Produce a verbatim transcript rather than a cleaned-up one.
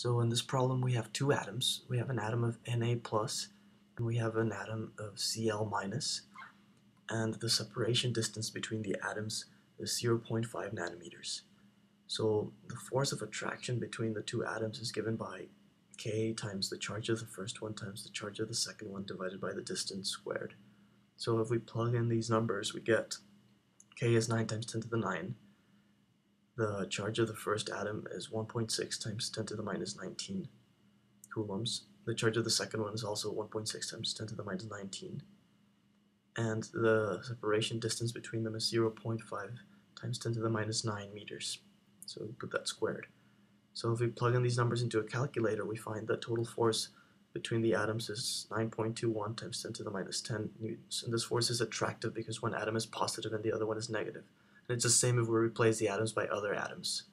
So in this problem we have two atoms. We have an atom of Na+, and we have an atom of Cl-, and the separation distance between the atoms is zero point five nanometers. So the force of attraction between the two atoms is given by K times the charge of the first one times the charge of the second one divided by the distance squared. So if we plug in these numbers, we get K is nine times ten to the nine. The charge of the first atom is one point six times ten to the minus nineteen coulombs. The charge of the second one is also one point six times ten to the minus nineteen. And the separation distance between them is zero point five times ten to the minus nine meters. So we put that squared. So if we plug in these numbers into a calculator, we find that total force between the atoms is nine point two one times ten to the minus ten newtons. And this force is attractive because one atom is positive and the other one is negative. And it's the same if we replace the atoms by other atoms.